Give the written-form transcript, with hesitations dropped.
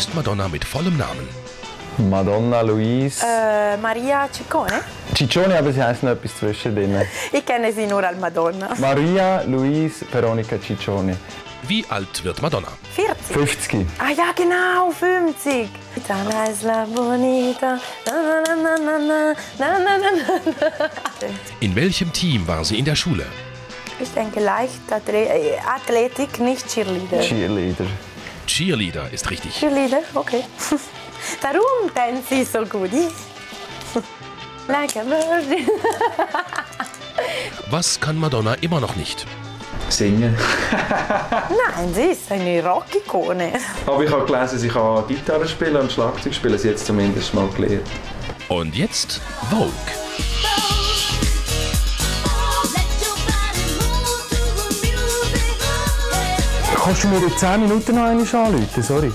ist Madonna mit vollem Namen? Madonna Louise... Maria Ciccone? Ciccone, aber sie heißt noch etwas zwischen denen. Ich kenne sie nur als Madonna. Maria Louise Veronica Ciccone. Wie alt wird Madonna? 40. 50. Ah ja, genau, 50. In welchem Team war sie in der Schule? Ich denke leicht Athletik, nicht Cheerleader. Cheerleader. Cheerleader ist richtig. Cheerleader, okay. Darum tanzt sie so gut. Like a virgin. Was kann Madonna immer noch nicht? Singen. Nein, sie ist eine Rock-Ikone. Aber ich habe gelesen, sie kann Gitarre spielen und Schlagzeug spielen. Sie hat es zumindest mal gelernt. Und jetzt Vogue. Kannst du mir in 10 Minuten noch eine anrufen? Sorry.